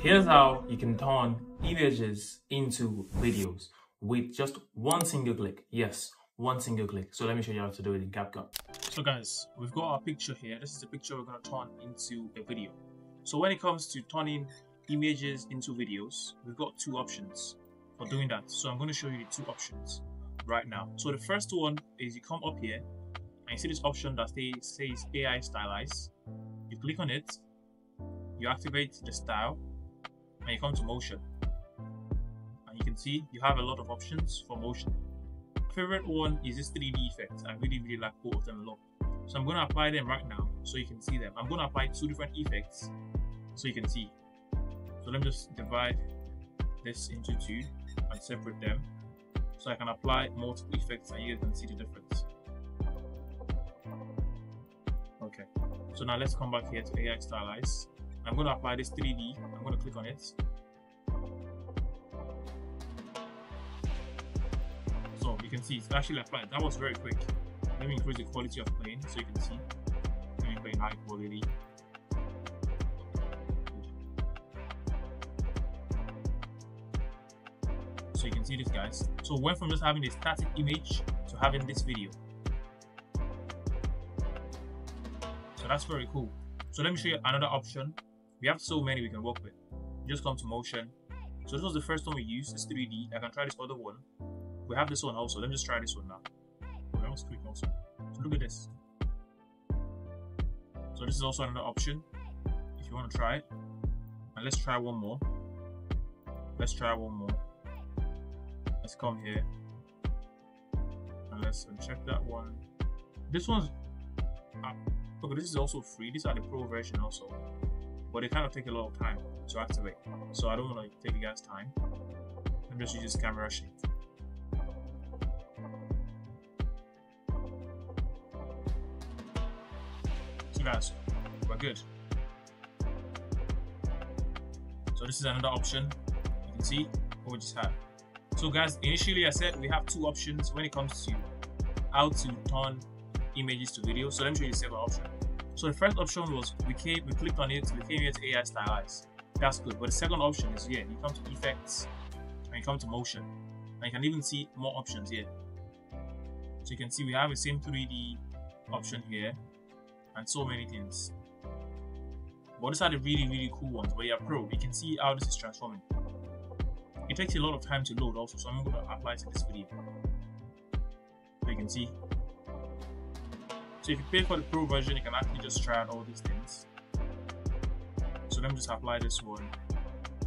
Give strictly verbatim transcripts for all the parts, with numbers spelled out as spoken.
Here's how you can turn images into videos with just one single click. Yes, one single click. So let me show you how to do it in CapCut. So guys, we've got our picture here. This is the picture we're going to turn into a video. So when it comes to turning images into videos, we've got two options for doing that. So I'm going to show you the two options right now. So the first one is you come up here and you see this option that says A I Stylize. You click on it, you activate the style, and you come to motion. And you can see you have a lot of options for motion. My favorite one is this three D effect. I really, really like both of them a lot. So I'm going to apply them right now so you can see them. I'm going to apply two different effects so you can see. So let me just divide this into two and separate them so I can apply multiple effects and you can see the difference. Okay, so now let's come back here to A I Stylize. I'm going to apply this three D. I'm going to click on it. So you can see it's actually applied. That was very quick. Let me increase the quality of plane so you can see. Let me play in high quality. So you can see this, guys. So we went from just having a static image to having this video. So that's very cool. So let me show you another option. We have so many we can work with. You just come to motion. So this was the first one we used. It's three D. I can try this other one. We have this one also. Let me just try this one now. Quick also. So look at this. So this is also another option if you want to try it. And let's try one more. Let's try one more. Let's come here and let's uncheck that one. This one's uh, okay. This is also free. These are the pro version also, but they kind of take a lot of time to activate. So I don't want to take you guys' time. I'm just using this camera shake. Guys, we're good. So this is another option. You can see what we just had. So guys, initially I said we have two options when it comes to how to turn images to video. So let me show you the second option. So the first option was we came, we clicked on it, we came here to A I Stylize. That's good. But the second option is here. You come to effects and you come to motion, and you can even see more options here. So you can see we have the same three D option here. And so many things, but these are the really really cool ones where you're pro. You can see how this is transforming. It takes a lot of time to load also, so I'm going to apply to this video so you can see. So if you pay for the pro version, you can actually just try out all these things. So let me just apply this one,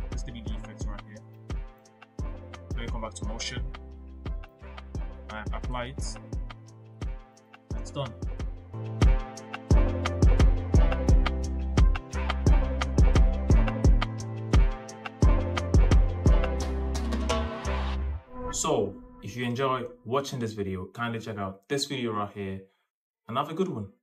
this three D effect right here. Let me come back to motion and apply it. That's done. So, if you enjoy watching this video, kindly check out this video right here and have a good one.